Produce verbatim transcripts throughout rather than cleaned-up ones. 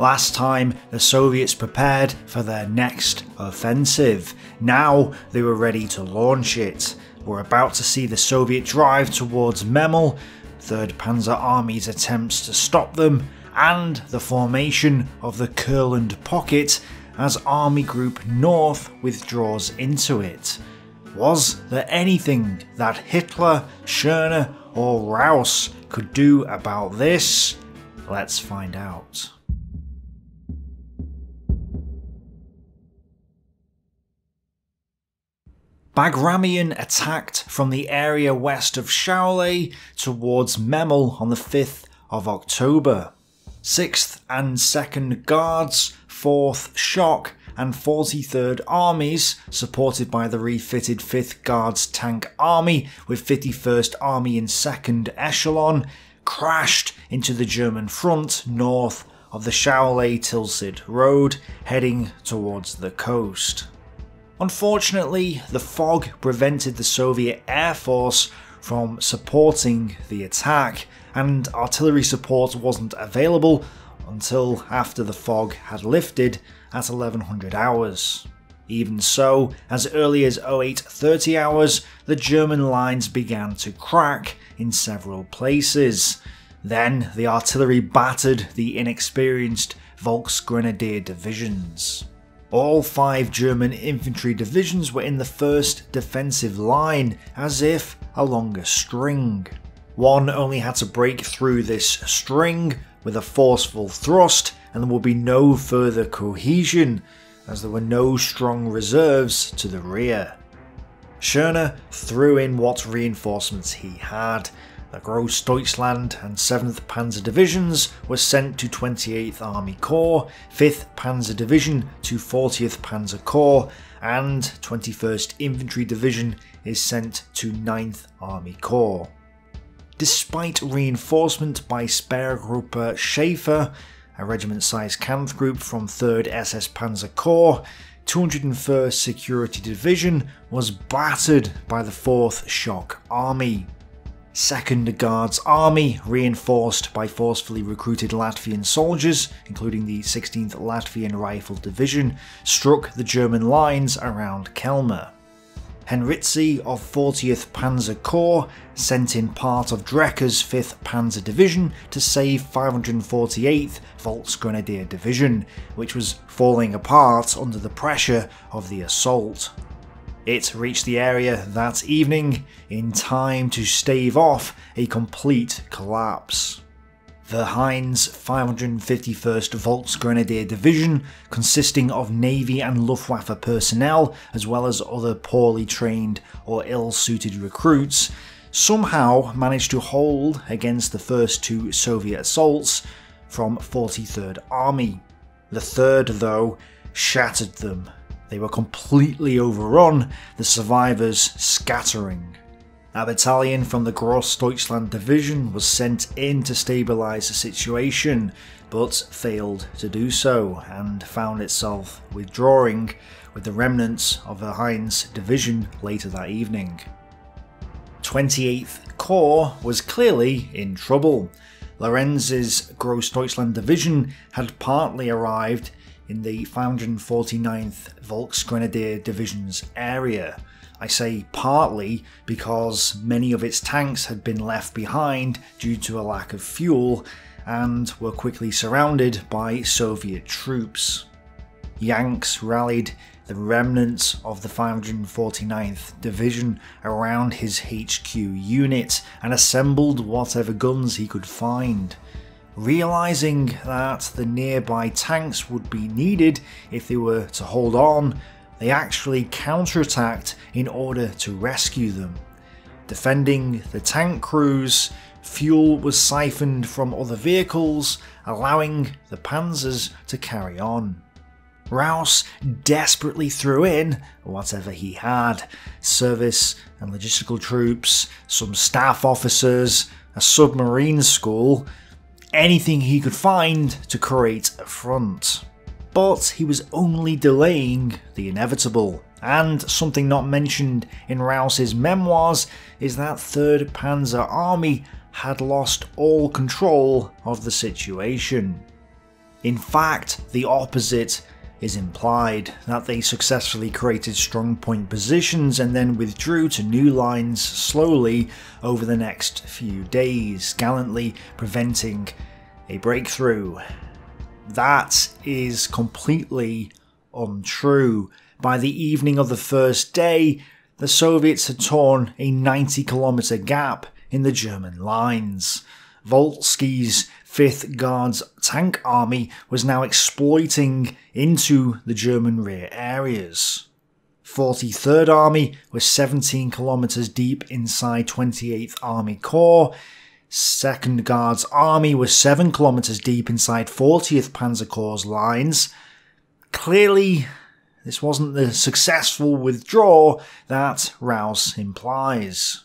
Last time, the Soviets prepared for their next offensive. Now they were ready to launch it. We're about to see the Soviet drive towards Memel, third Panzer Army's attempts to stop them, and the formation of the Kurland pocket as Army Group North withdraws into it. Was there anything that Hitler, Schörner or Raus could do about this? Let's find out. Bagramian attacked from the area west of Šiauliai towards Memel on the fifth of October. sixth and second Guards, fourth Shock and forty-third Armies, supported by the refitted fifth Guards Tank Army with fifty-first Army in second Echelon, crashed into the German front north of the Šiauliai-Tilsit road, heading towards the coast. Unfortunately, the fog prevented the Soviet Air Force from supporting the attack, and artillery support wasn't available until after the fog had lifted at eleven hundred hours. Even so, as early as oh eight thirty hours, the German lines began to crack in several places. Then the artillery battered the inexperienced Volksgrenadier divisions. All five German infantry divisions were in the first defensive line, as if along a string. One only had to break through this string with a forceful thrust, and there would be no further cohesion, as there were no strong reserves to the rear. Schörner threw in what reinforcements he had. The Großdeutschland and seventh Panzer Divisions were sent to twenty-eighth Army Corps, fifth Panzer Division to fortieth Panzer Corps, and twenty-first Infantry Division is sent to ninth Army Corps. Despite reinforcement by Sperrgruppe Schäfer, a regiment-sized Kampf group from third S S Panzer Corps, two hundred and first Security Division was battered by the fourth Shock Army. second Guards Army, reinforced by forcefully recruited Latvian soldiers, including the sixteenth Latvian Rifle Division, struck the German lines around Kelmė. Henritzi of fortieth Panzer Corps sent in part of Drecker's fifth Panzer Division to save five hundred and forty-eighth Volksgrenadier Division, which was falling apart under the pressure of the assault. It reached the area that evening in time to stave off a complete collapse. Verhein's five hundred and fifty-first Volksgrenadier Division, consisting of Navy and Luftwaffe personnel as well as other poorly trained or ill-suited recruits, somehow managed to hold against the first two Soviet assaults from forty-third Army. The third, though, shattered them. They were completely overrun, the survivors scattering. A battalion from the Großdeutschland division was sent in to stabilise the situation, but failed to do so, and found itself withdrawing with the remnants of Verhein's division later that evening. twenty-eighth Corps was clearly in trouble. Lorenz's Großdeutschland division had partly arrived in the five hundred and forty-ninth Volksgrenadier Division's area. I say partly because many of its tanks had been left behind due to a lack of fuel and were quickly surrounded by Soviet troops. Yanks rallied the remnants of the five hundred and forty-ninth Division around his H Q unit and assembled whatever guns he could find. Realizing that the nearby tanks would be needed if they were to hold on, they actually counterattacked in order to rescue them. Defending the tank crews, fuel was siphoned from other vehicles, allowing the panzers to carry on. Raus desperately threw in whatever he had: service and logistical troops, some staff officers, a submarine school, anything he could find to create a front. But he was only delaying the inevitable, and something not mentioned in Raus's memoirs is that third Panzer Army had lost all control of the situation. In fact, the opposite is implied, that they successfully created strongpoint positions and then withdrew to new lines slowly over the next few days, gallantly preventing a breakthrough. That is completely untrue. By the evening of the first day, the Soviets had torn a ninety kilometer gap in the German lines. Volsky's fifth Guards Tank Army was now exploiting into the German rear areas. forty-third Army was seventeen kilometers deep inside twenty-eighth Army Corps. second Guards Army was seven kilometers deep inside fortieth Panzer Corps' lines. Clearly, this wasn't the successful withdrawal that Raus implies.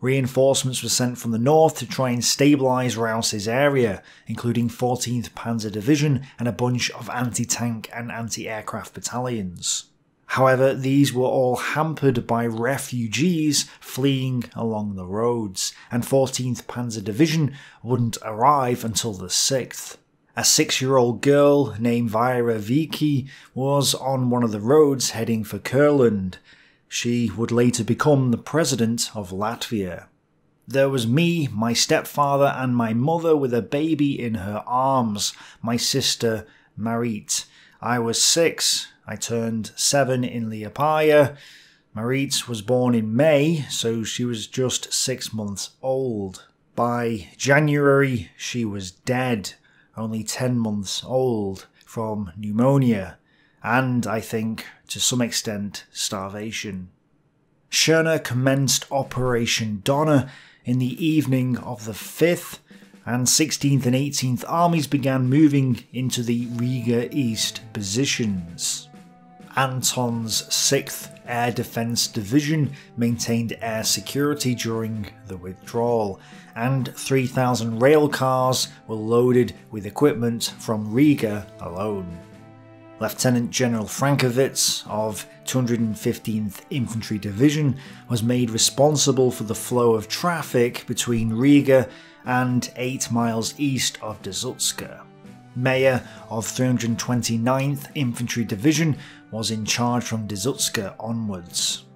Reinforcements were sent from the north to try and stabilise Raus's area, including fourteenth Panzer Division and a bunch of anti-tank and anti-aircraft battalions. However, these were all hampered by refugees fleeing along the roads, and fourteenth Panzer Division wouldn't arrive until the sixth. A six-year-old girl named Vyra Vicky was on one of the roads heading for Kurland. She would later become the president of Latvia. There was me, my stepfather and my mother with a baby in her arms, my sister Marit. I was six, I turned seven in Liepāja. Marit was born in May, so she was just six months old. By January she was dead, only ten months old, from pneumonia. And, I think, to some extent, starvation. Schörner commenced Operation Donner in the evening of the fifth, and sixteenth and eighteenth Armies began moving into the Riga East positions. Anton's sixth Air Defence Division maintained air security during the withdrawal, and three thousand rail cars were loaded with equipment from Riga alone. Lieutenant General Frankovits of two hundred fifteenth Infantry Division was made responsible for the flow of traffic between Riga and eight miles east of Dschutzka. Meyer of three hundred twenty-ninth Infantry Division was in charge from Dschutzka onwards.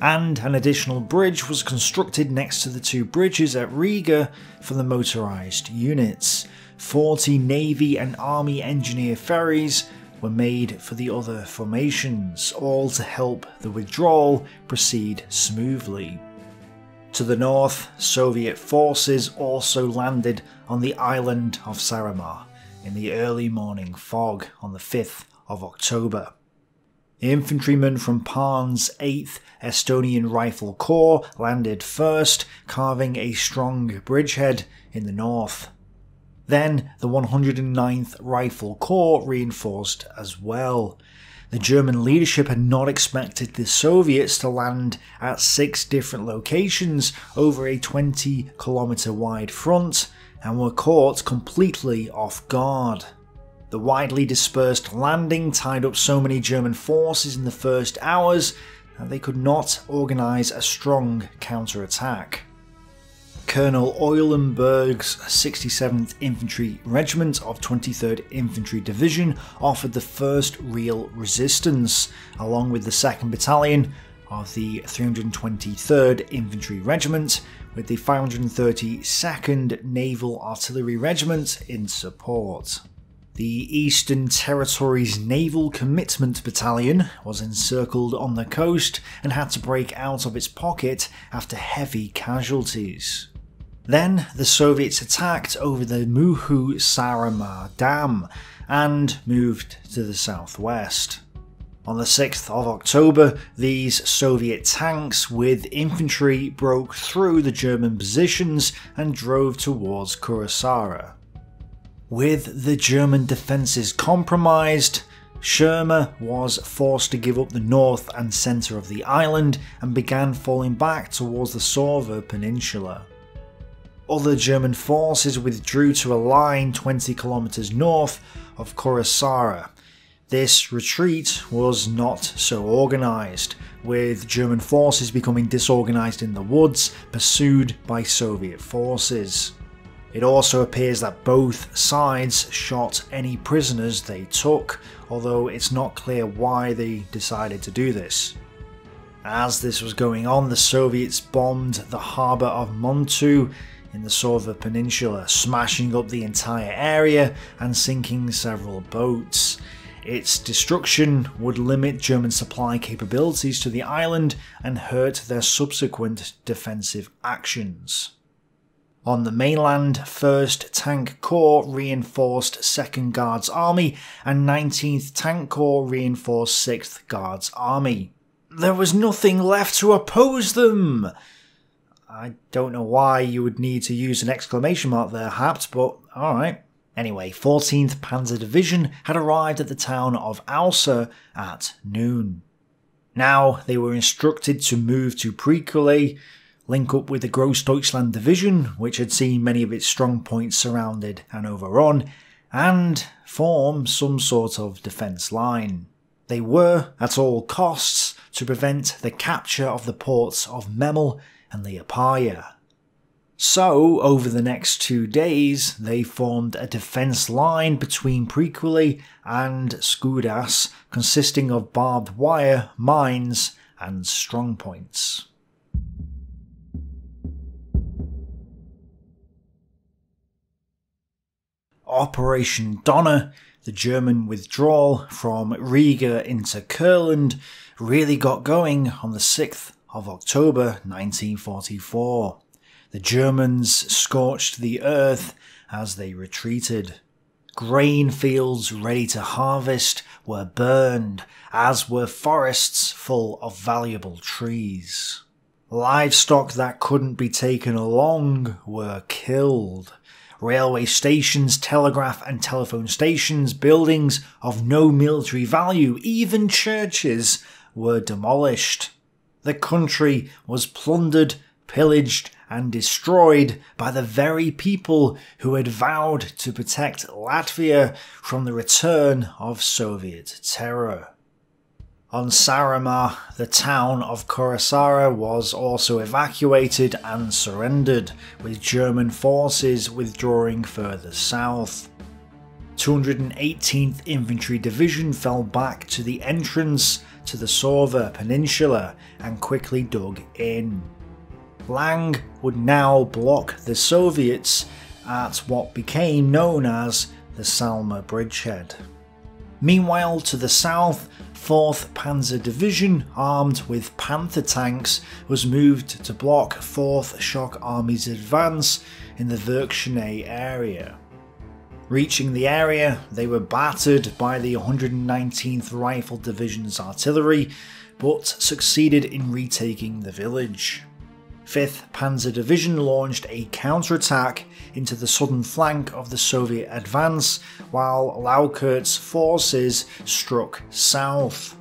And an additional bridge was constructed next to the two bridges at Riga for the motorised units. forty Navy and Army engineer ferries were made for the other formations, all to help the withdrawal proceed smoothly. To the north, Soviet forces also landed on the island of Saaremaa in the early morning fog on the fifth of October. Infantrymen from Parn's eighth Estonian Rifle Corps landed first, carving a strong bridgehead in the north. Then the one hundred ninth Rifle Corps reinforced as well. The German leadership had not expected the Soviets to land at six different locations over a twenty kilometer wide front and were caught completely off guard. The widely dispersed landing tied up so many German forces in the first hours that they could not organise a strong counterattack. Colonel Eulenburg's sixty-seventh Infantry Regiment of twenty-third Infantry Division offered the first real resistance, along with the second Battalion of the three hundred twenty-third Infantry Regiment, with the five hundred thirty-second Naval Artillery Regiment in support. The Eastern Territories Naval Commitment Battalion was encircled on the coast and had to break out of its pocket after heavy casualties. Then the Soviets attacked over the Muhu-Saaremaa Dam and moved to the southwest. On the sixth of October, these Soviet tanks with infantry broke through the German positions and drove towards Kuressaare. With the German defences compromised, Schörner was forced to give up the north and centre of the island and began falling back towards the Sõrve peninsula. Other German forces withdrew to a line twenty kilometers north of Kuressaare. This retreat was not so organised, with German forces becoming disorganised in the woods, pursued by Soviet forces. It also appears that both sides shot any prisoners they took, although it's not clear why they decided to do this. As this was going on, the Soviets bombed the harbour of Montu in the Sõrve Peninsula, smashing up the entire area and sinking several boats. Its destruction would limit German supply capabilities to the island and hurt their subsequent defensive actions. On the mainland, first Tank Corps reinforced second Guards Army and nineteenth Tank Corps reinforced sixth Guards Army. There was nothing left to oppose them! I don't know why you would need to use an exclamation mark there, Hapt, but alright. Anyway, fourteenth Panzer Division had arrived at the town of Ausa at noon. Now they were instructed to move to Priekulė, link up with the Großdeutschland Division, which had seen many of its strong points surrounded and overrun, and form some sort of defence line. They were, at all costs, to prevent the capture of the ports of Memel and Liepāja. So, over the next two days, they formed a defence line between Priekulė and Skudas, consisting of barbed wire, mines, and strongpoints. Operation Donner, the German withdrawal from Riga into Kurland, really got going on the sixth of October nineteen forty-four. The Germans scorched the earth as they retreated. Grain fields ready to harvest were burned, as were forests full of valuable trees. Livestock that couldn't be taken along were killed. Railway stations, telegraph and telephone stations, buildings of no military value, even churches, were demolished. The country was plundered, pillaged, and destroyed by the very people who had vowed to protect Latvia from the return of Soviet terror. On Saaremaa, the town of Kuressaare was also evacuated and surrendered, with German forces withdrawing further south. two hundred eighteenth Infantry Division fell back to the entrance to the Sõrve Peninsula and quickly dug in. Lang would now block the Soviets at what became known as the Salma bridgehead. Meanwhile, to the south, fourth Panzer Division, armed with Panther tanks, was moved to block fourth Shock Army's advance in the Verkhnei area. Reaching the area, they were battered by the one hundred nineteenth Rifle Division's artillery, but succeeded in retaking the village. fifth Panzer Division launched a counterattack into the southern flank of the Soviet advance, while Laukert's forces struck south.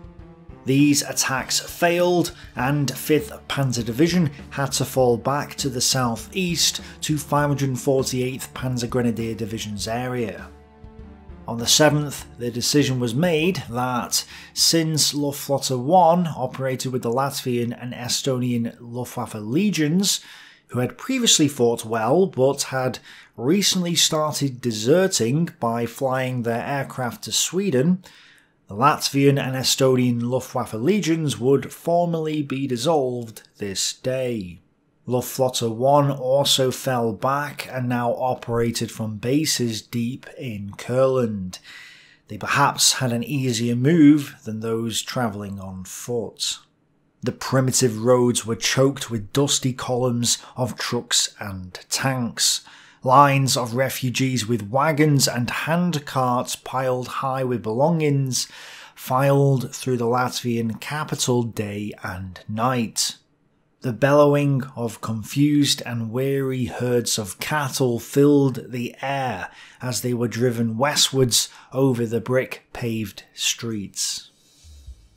These attacks failed, and fifth Panzer Division had to fall back to the southeast to five hundred forty-eighth Panzer Grenadier Division's area. On the seventh, the decision was made that, since Luftflotte one operated with the Latvian and Estonian Luftwaffe legions, who had previously fought well but had recently started deserting by flying their aircraft to Sweden, the Latvian and Estonian Luftwaffe legions would formally be dissolved this day. Luftflotte one also fell back and now operated from bases deep in Kurland. They perhaps had an easier move than those travelling on foot. The primitive roads were choked with dusty columns of trucks and tanks. Lines of refugees with wagons and hand carts piled high with belongings filed through the Latvian capital day and night. The bellowing of confused and weary herds of cattle filled the air as they were driven westwards over the brick-paved streets.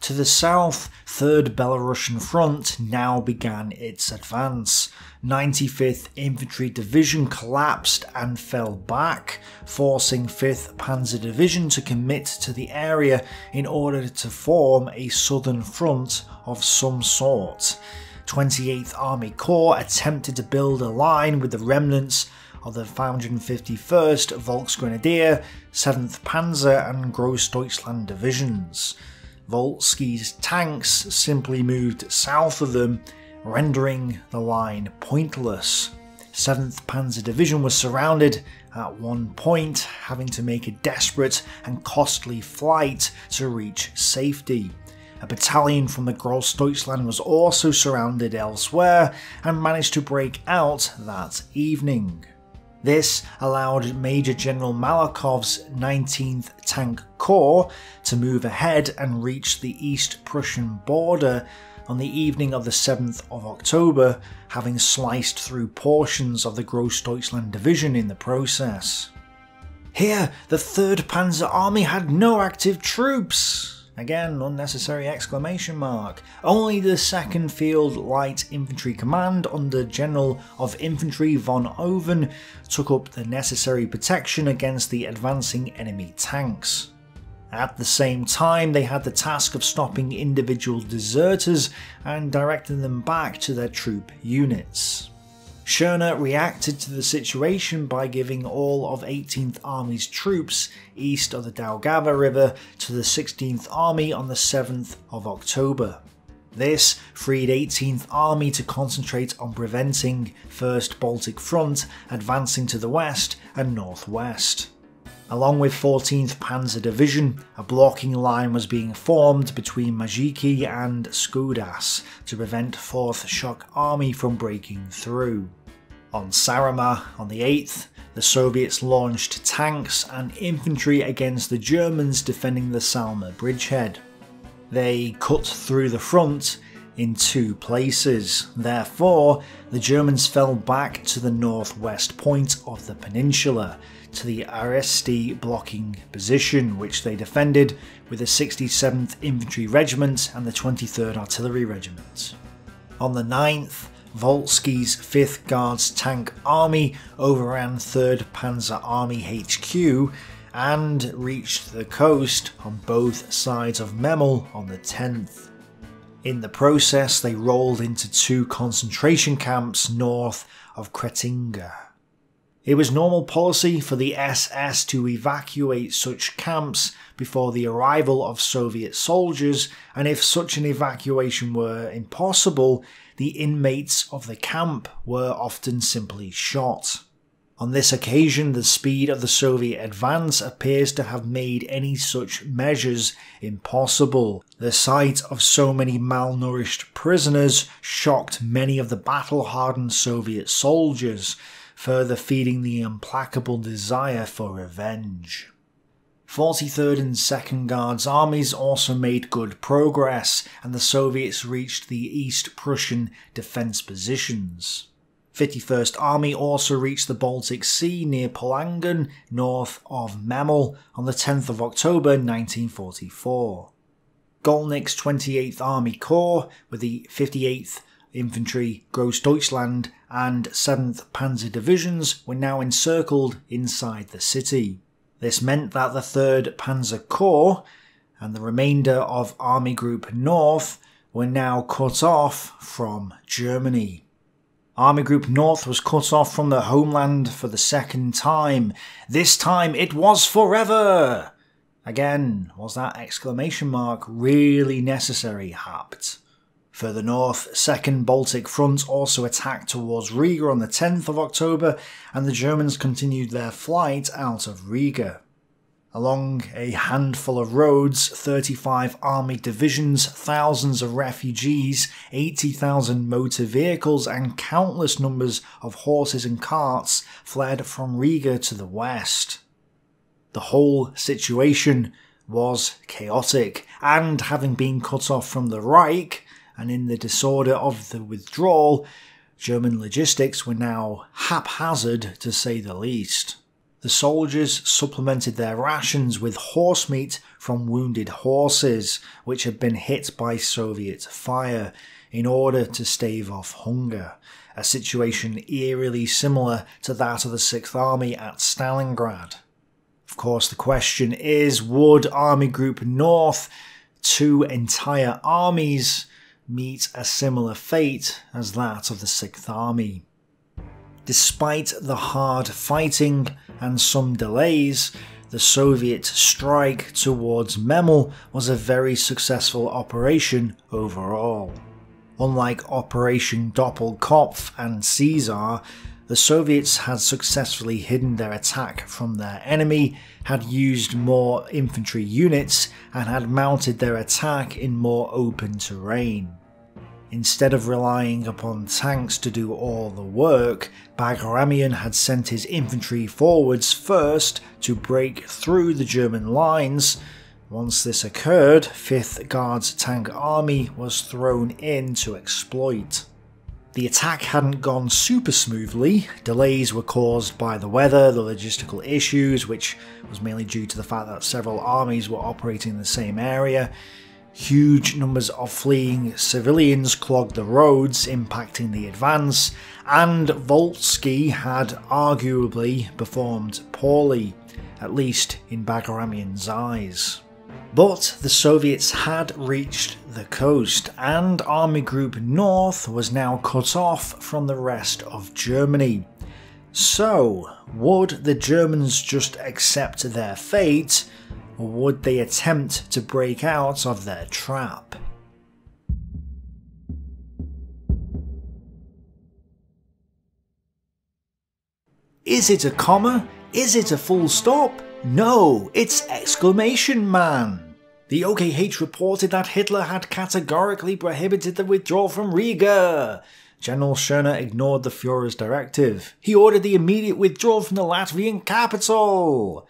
To the south, third Belarusian Front now began its advance. ninety-fifth Infantry Division collapsed and fell back, forcing fifth Panzer Division to commit to the area in order to form a southern front of some sort. twenty-eighth Army Corps attempted to build a line with the remnants of the five hundred fifty-first Volksgrenadier, seventh Panzer and Großdeutschland divisions. Volsky's tanks simply moved south of them, rendering the line pointless. seventh Panzer Division was surrounded at one point, having to make a desperate and costly flight to reach safety. A battalion from the Großdeutschland was also surrounded elsewhere and managed to break out that evening. This allowed Major General Malakov's nineteenth Tank Corps to move ahead and reach the East Prussian border on the evening of the seventh of October, having sliced through portions of the Großdeutschland division in the process. Here, the third Panzer Army had no active troops! Again, unnecessary exclamation mark. Only the second Field Light Infantry Command under General of Infantry von Oven took up the necessary protection against the advancing enemy tanks. At the same time, they had the task of stopping individual deserters and directing them back to their troop units. Schörner reacted to the situation by giving all of eighteenth Army's troops east of the Daugava River to the sixteenth Army on the seventh of October. This freed eighteenth Army to concentrate on preventing first Baltic Front advancing to the west and northwest. Along with fourteenth Panzer Division, a blocking line was being formed between Majiki and Skudas to prevent fourth Shock Army from breaking through. On Saaremaa, on the eighth, the Soviets launched tanks and infantry against the Germans defending the Salma bridgehead. They cut through the front in two places. Therefore, the Germans fell back to the northwest point of the peninsula, to the Aresti blocking position, which they defended with the sixty-seventh Infantry Regiment and the twenty-third Artillery Regiment. On the ninth, Volsky's fifth Guards Tank Army overran third Panzer Army H Q and reached the coast on both sides of Memel on the tenth. In the process, they rolled into two concentration camps north of Kretinga. It was normal policy for the S S to evacuate such camps before the arrival of Soviet soldiers, and if such an evacuation were impossible, the inmates of the camp were often simply shot. On this occasion, the speed of the Soviet advance appears to have made any such measures impossible. The sight of so many malnourished prisoners shocked many of the battle-hardened Soviet soldiers, further feeding the implacable desire for revenge. forty-third and second Guards armies also made good progress, and the Soviets reached the East Prussian defence positions. fifty-first Army also reached the Baltic Sea near Polangan, north of Memel, on the tenth of October nineteen forty-four. Golnick's twenty-eighth Army Corps, with the fifty-eighth Infantry Großdeutschland and seventh Panzer Divisions, were now encircled inside the city. This meant that the third Panzer Corps and the remainder of Army Group North were now cut off from Germany. Army Group North was cut off from the homeland for the second time. This time it was forever! Again, was that exclamation mark really necessary, Habt? Further north, second Baltic Front also attacked towards Riga on the tenth of October, and the Germans continued their flight out of Riga. Along a handful of roads, thirty-five army divisions, thousands of refugees, eighty thousand motor vehicles and countless numbers of horses and carts fled from Riga to the west. The whole situation was chaotic, and having been cut off from the Reich, and in the disorder of the withdrawal, German logistics were now haphazard to say the least. The soldiers supplemented their rations with horse meat from wounded horses, which had been hit by Soviet fire, in order to stave off hunger, a situation eerily similar to that of the sixth Army at Stalingrad. Of course, the question is, would Army Group North, two entire armies, meet a similar fate as that of the sixth Army? Despite the hard fighting and some delays, the Soviet strike towards Memel was a very successful operation overall. Unlike Operation Doppelkopf and Caesar, the Soviets had successfully hidden their attack from their enemy, had used more infantry units, and had mounted their attack in more open terrain. Instead of relying upon tanks to do all the work, Bagramian had sent his infantry forwards first to break through the German lines. Once this occurred, fifth Guards Tank Army was thrown in to exploit. The attack hadn't gone super smoothly. Delays were caused by the weather, the logistical issues, which was mainly due to the fact that several armies were operating in the same area. Huge numbers of fleeing civilians clogged the roads, impacting the advance, and Volsky had arguably performed poorly, at least in Bagramian's eyes. But the Soviets had reached the coast, and Army Group North was now cut off from the rest of Germany. So, would the Germans just accept their fate? Or would they attempt to break out of their trap? Is it a comma? Is it a full stop? No, it's exclamation man! The O K H reported that Hitler had categorically prohibited the withdrawal from Riga. General Schörner ignored the Führer's directive. He ordered the immediate withdrawal from the Latvian capital!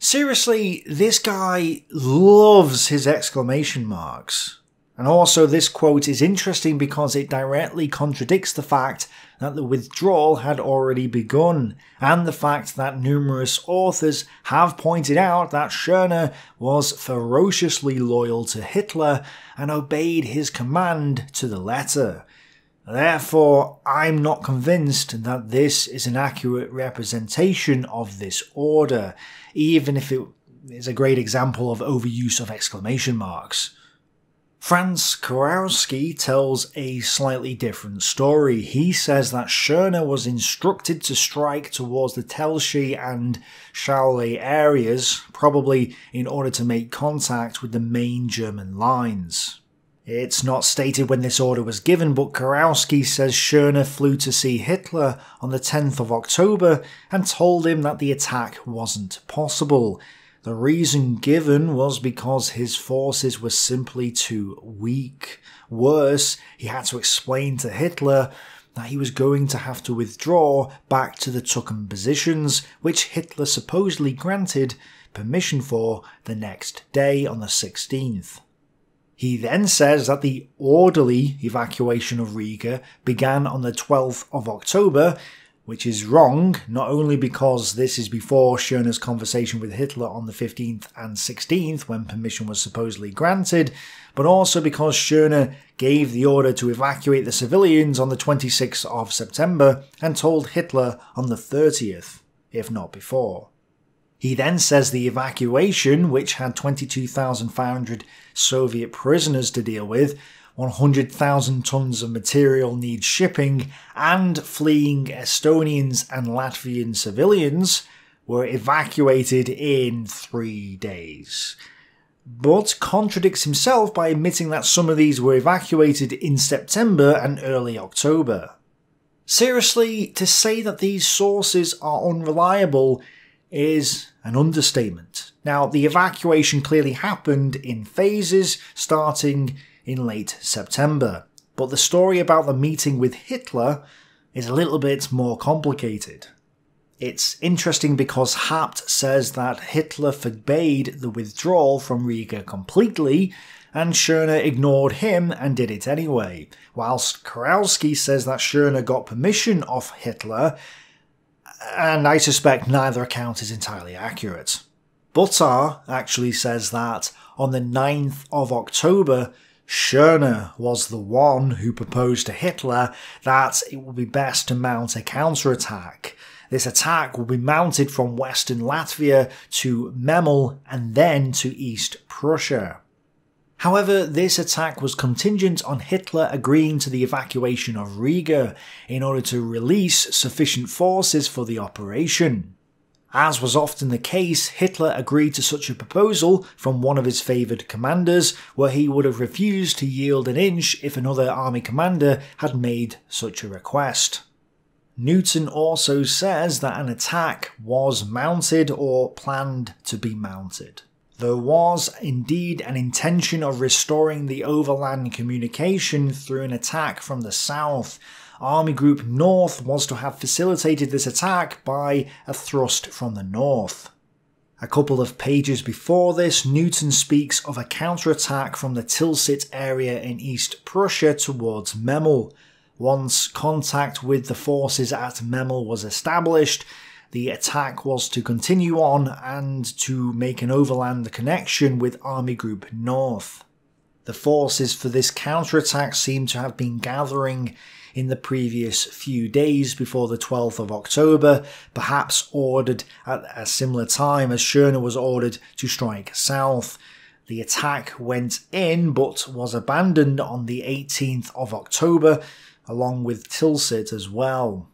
Seriously, this guy loves his exclamation marks. And also this quote is interesting because it directly contradicts the fact that the withdrawal had already begun, and the fact that numerous authors have pointed out that Schörner was ferociously loyal to Hitler and obeyed his command to the letter. Therefore, I'm not convinced that this is an accurate representation of this order, even if it is a great example of overuse of exclamation marks. Franz Kurowski tells a slightly different story. He says that Schörner was instructed to strike towards the Telshi and Šiauliai areas, probably in order to make contact with the main German lines. It's not stated when this order was given, but Kurowski says Schörner flew to see Hitler on the tenth of October and told him that the attack wasn't possible. The reason given was because his forces were simply too weak. Worse, he had to explain to Hitler that he was going to have to withdraw back to the Tukum positions, which Hitler supposedly granted permission for the next day on the sixteenth. He then says that the orderly evacuation of Riga began on the twelfth of October, which is wrong, not only because this is before Schörner's conversation with Hitler on the fifteenth and sixteenth, when permission was supposedly granted, but also because Schörner gave the order to evacuate the civilians on the twenty-sixth of September and told Hitler on the thirtieth, if not before. He then says the evacuation, which had twenty-two thousand five hundred Soviet prisoners to deal with, one hundred thousand tons of material needs shipping, and fleeing Estonians and Latvian civilians, were evacuated in three days. But contradicts himself by admitting that some of these were evacuated in September and early October. Seriously, to say that these sources are unreliable is an understatement. Now, the evacuation clearly happened in phases, starting in late September, but the story about the meeting with Hitler is a little bit more complicated. It's interesting because Haupt says that Hitler forbade the withdrawal from Riga completely, and Schörner ignored him and did it anyway, whilst Kurowski says that Schörner got permission off Hitler, and I suspect neither account is entirely accurate. Buttar actually says that on the ninth of October, Schörner was the one who proposed to Hitler that it would be best to mount a counterattack. This attack would be mounted from western Latvia to Memel and then to East Prussia. However, this attack was contingent on Hitler agreeing to the evacuation of Riga in order to release sufficient forces for the operation. As was often the case, Hitler agreed to such a proposal from one of his favoured commanders, where he would have refused to yield an inch if another army commander had made such a request. Newton also says that an attack was mounted or planned to be mounted. There was indeed an intention of restoring the overland communication through an attack from the south. Army Group North was to have facilitated this attack by a thrust from the north. A couple of pages before this, Newton speaks of a counterattack from the Tilsit area in East Prussia towards Memel. Once contact with the forces at Memel was established, the attack was to continue on and to make an overland connection with Army Group North. The forces for this counterattack seem to have been gathering in the previous few days before the twelfth of October, perhaps ordered at a similar time as Schörner was ordered to strike south. The attack went in but was abandoned on the eighteenth of October, along with Tilsit as well.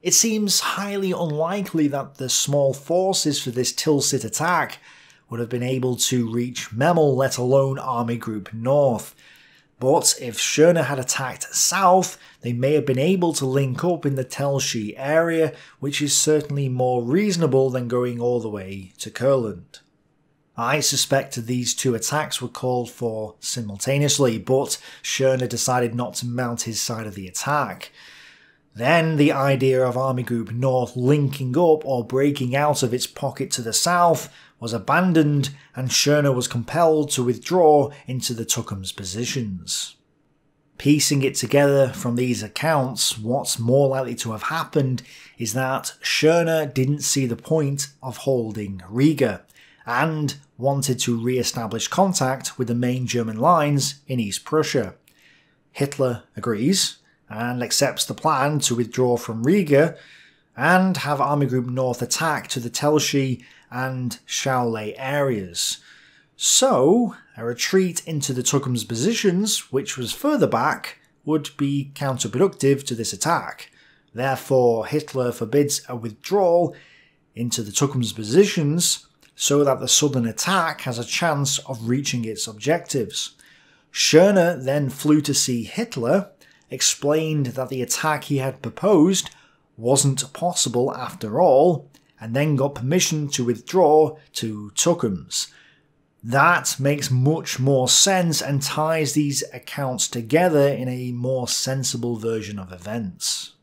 It seems highly unlikely that the small forces for this Tilsit attack would have been able to reach Memel, let alone Army Group North. But if Schörner had attacked south, they may have been able to link up in the Telshi area, which is certainly more reasonable than going all the way to Kurland. I suspect these two attacks were called for simultaneously, but Schörner decided not to mount his side of the attack. Then the idea of Army Group North linking up or breaking out of its pocket to the south was abandoned, and Schörner was compelled to withdraw into the Tukum's positions. Piecing it together from these accounts, what's more likely to have happened is that Schörner didn't see the point of holding Riga, and wanted to re-establish contact with the main German lines in East Prussia. Hitler agrees, and accepts the plan to withdraw from Riga, and have Army Group North attack to the Telshi and Šiauliai areas. So, a retreat into the Tukum's positions, which was further back, would be counterproductive to this attack. Therefore, Hitler forbids a withdrawal into the Tukum's positions so that the southern attack has a chance of reaching its objectives. Schörner then flew to see Hitler, explained that the attack he had proposed wasn't possible after all, and then got permission to withdraw to Tukums. That makes much more sense and ties these accounts together in a more sensible version of events.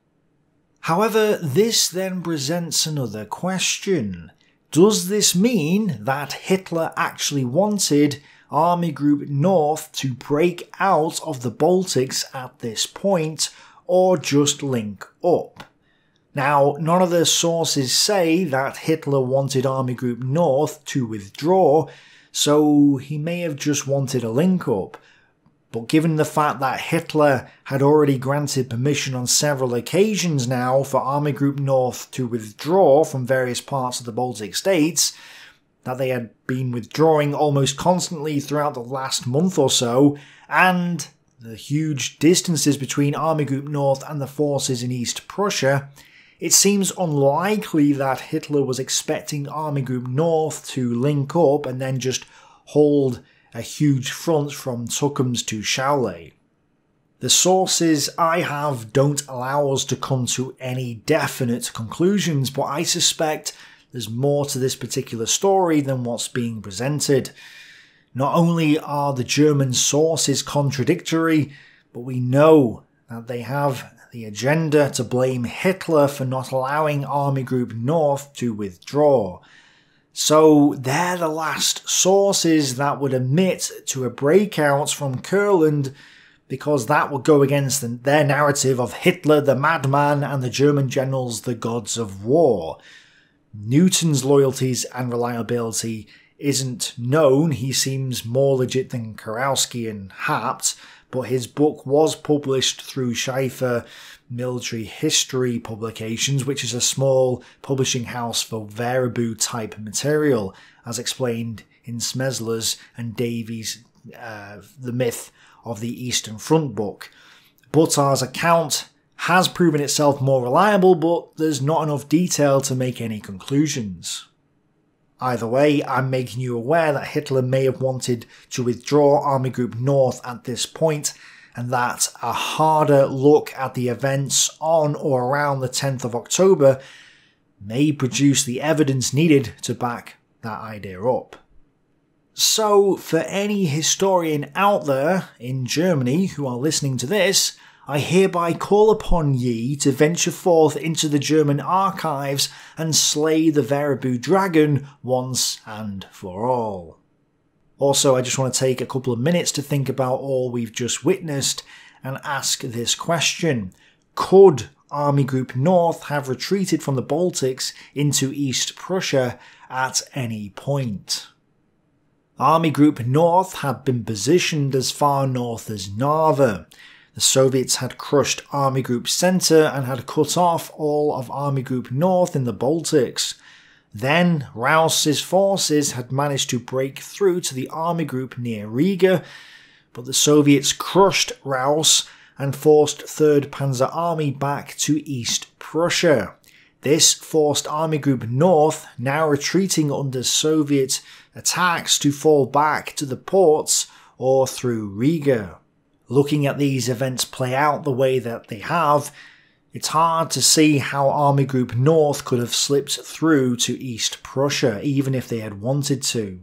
However, this then presents another question. Does this mean that Hitler actually wanted Army Group North to break out of the Baltics at this point, or just link up? Now, none of the sources say that Hitler wanted Army Group North to withdraw, so he may have just wanted a link-up. But given the fact that Hitler had already granted permission on several occasions now for Army Group North to withdraw from various parts of the Baltic states, that they had been withdrawing almost constantly throughout the last month or so, and the huge distances between Army Group North and the forces in East Prussia, it seems unlikely that Hitler was expecting Army Group North to link up and then just hold a huge front from Tukums to Šiauliai. The sources I have don't allow us to come to any definite conclusions, but I suspect there's more to this particular story than what's being presented. Not only are the German sources contradictory, but we know that they have the agenda to blame Hitler for not allowing Army Group North to withdraw. So they're the last sources that would admit to a breakout from Kurland, because that would go against the, their narrative of Hitler the madman and the German generals the gods of war. Newton's loyalties and reliability isn't known. He seems more legit than Kurowski and Haupt, but his book was published through Schäfer Military History Publications, which is a small publishing house for Wehraboo type material, as explained in Smesler's and Davies' uh, the myth of the Eastern Front book. Buttar's account has proven itself more reliable, but there's not enough detail to make any conclusions. Either way, I'm making you aware that Hitler may have wanted to withdraw Army Group North at this point, and that a harder look at the events on or around the tenth of October may produce the evidence needed to back that idea up. So, for any historian out there in Germany who are listening to this, I hereby call upon ye to venture forth into the German archives and slay the Wehraboo dragon once and for all. Also, I just want to take a couple of minutes to think about all we've just witnessed and ask this question. Could Army Group North have retreated from the Baltics into East Prussia at any point? Army Group North had been positioned as far north as Narva. The Soviets had crushed Army Group Center and had cut off all of Army Group North in the Baltics. Then Raus's forces had managed to break through to the Army Group near Riga, but the Soviets crushed Raus and forced third Panzer Army back to East Prussia. This forced Army Group North, now retreating under Soviet attacks, to fall back to the ports or through Riga. Looking at these events play out the way that they have, it's hard to see how Army Group North could have slipped through to East Prussia, even if they had wanted to.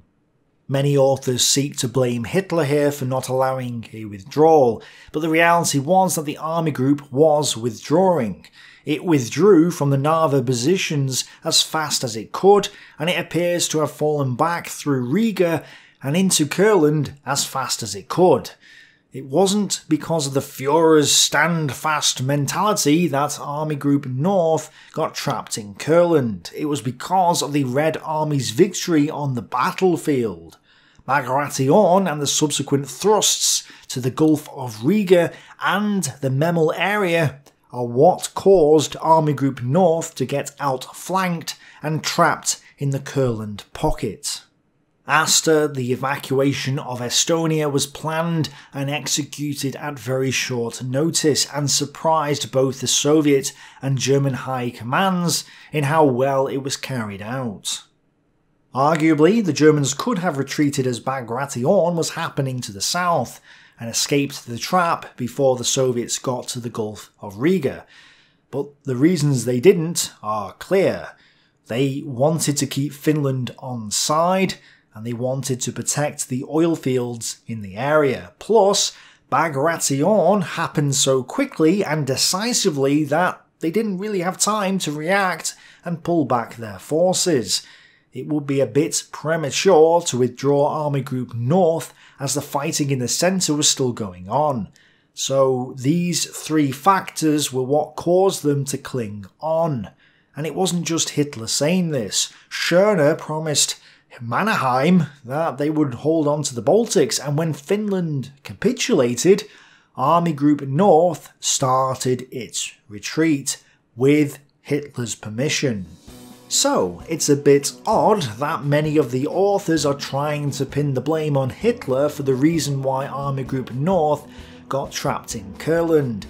Many authors seek to blame Hitler here for not allowing a withdrawal, but the reality was that the Army Group was withdrawing. It withdrew from the Narva positions as fast as it could, and it appears to have fallen back through Riga and into Kurland as fast as it could. It wasn't because of the Fuhrer's stand-fast mentality that Army Group North got trapped in Kurland. It was because of the Red Army's victory on the battlefield. Bagration and the subsequent thrusts to the Gulf of Riga and the Memel area are what caused Army Group North to get outflanked and trapped in the Kurland pocket. After the evacuation of Estonia was planned and executed at very short notice, and surprised both the Soviet and German high commands in how well it was carried out. Arguably, the Germans could have retreated as Bagration was happening to the south, and escaped the trap before the Soviets got to the Gulf of Riga. But the reasons they didn't are clear. They wanted to keep Finland on side, and they wanted to protect the oil fields in the area. Plus, Bagration happened so quickly and decisively that they didn't really have time to react and pull back their forces. It would be a bit premature to withdraw Army Group North as the fighting in the centre was still going on. So these three factors were what caused them to cling on. And it wasn't just Hitler saying this. Schörner promised Mannerheim that they would hold on to the Baltics, and when Finland capitulated, Army Group North started its retreat with Hitler's permission. So, it's a bit odd that many of the authors are trying to pin the blame on Hitler for the reason why Army Group North got trapped in Kurland.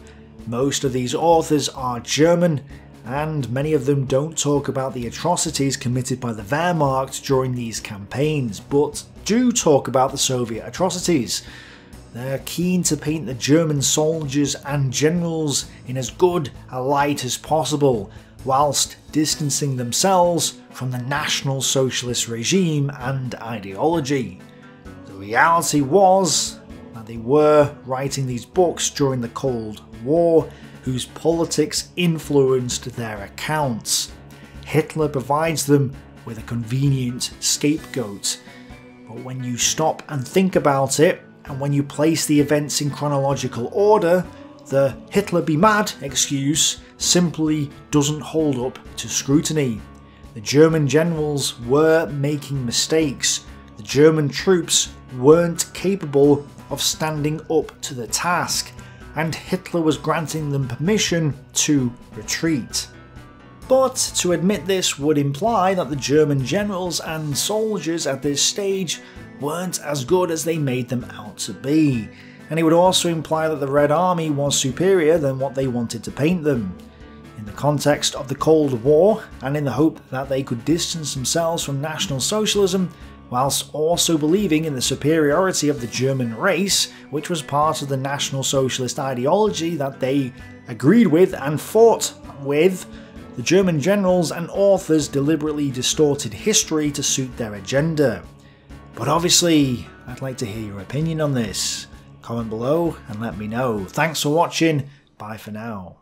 Most of these authors are German, and many of them don't talk about the atrocities committed by the Wehrmacht during these campaigns, but do talk about the Soviet atrocities. They're keen to paint the German soldiers and generals in as good a light as possible, whilst distancing themselves from the National Socialist regime and ideology. The reality was that they were writing these books during the Cold War, whose politics influenced their accounts. Hitler provides them with a convenient scapegoat. But when you stop and think about it, and when you place the events in chronological order, the Hitler be mad excuse simply doesn't hold up to scrutiny. The German generals were making mistakes. The German troops weren't capable of standing up to the task, and Hitler was granting them permission to retreat. But to admit this would imply that the German generals and soldiers at this stage weren't as good as they made them out to be, and it would also imply that the Red Army was superior than what they wanted to paint them. In the context of the Cold War, and in the hope that they could distance themselves from National Socialism, whilst also believing in the superiority of the German race, which was part of the National Socialist ideology that they agreed with and fought with, the German generals and authors deliberately distorted history to suit their agenda. But obviously, I'd like to hear your opinion on this. Comment below and let me know. Thanks for watching, bye for now.